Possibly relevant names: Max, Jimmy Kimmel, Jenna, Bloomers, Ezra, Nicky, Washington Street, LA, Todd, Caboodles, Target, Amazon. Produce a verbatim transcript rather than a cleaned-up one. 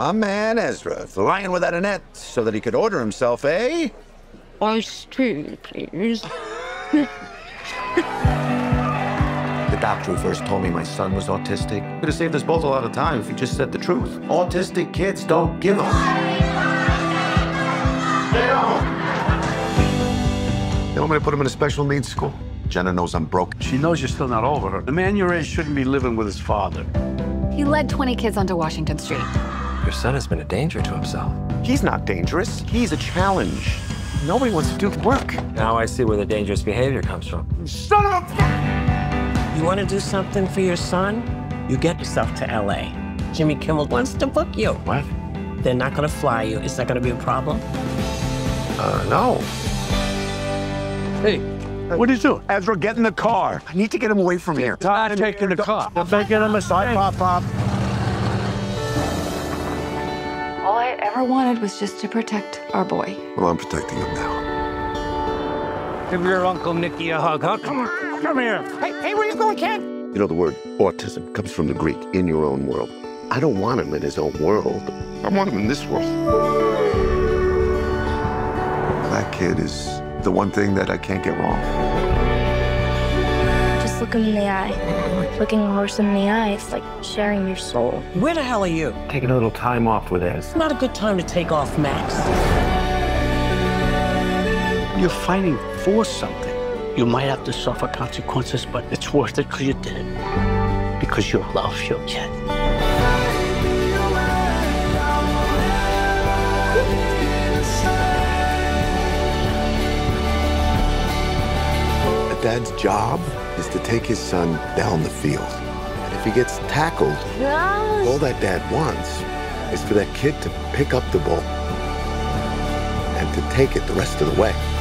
My man Ezra, flying without a net so that he could order himself a... ice cream, please. The doctor who first told me my son was autistic could have saved us both a lot of time if he just said the truth. Autistic kids don't give a... They don't. They want me to put him in a special needs school. Jenna knows I'm broke. She knows you're still not over her. The man your age shouldn't be living with his father. He led twenty kids onto Washington Street. Your son has been a danger to himself. He's not dangerous. He's a challenge. Nobody wants to do work. Now I see where the dangerous behavior comes from. Shut up! You want to do something for your son? You get yourself to L A. Jimmy Kimmel wants to book you. What? They're not going to fly you. Is that going to be a problem? Uh, no. Hey, what did you do? Ezra, get in the car. I need to get him away from here. Todd, take in the car. I'm making a mistake. Pop, pop. All I ever wanted was just to protect our boy. Well, I'm protecting him now. Give your Uncle Nicky a hug, huh? Come on, come here. Hey, hey, where you going, kid? You know, the word autism comes from the Greek, in your own world. I don't want him in his own world. I want him in this world. That kid is the one thing that I can't get wrong. Just look him in the eye. Looking a horse in the eye, it's like sharing your soul. Where the hell are you? Taking a little time off with Ez. It's not a good time to take off, Max. You're fighting for something. You might have to suffer consequences, but it's worth it because you did it. Because you love your kid. Dad's job is to take his son down the field. And if he gets tackled, ah. all that dad wants is for that kid to pick up the ball and to take it the rest of the way.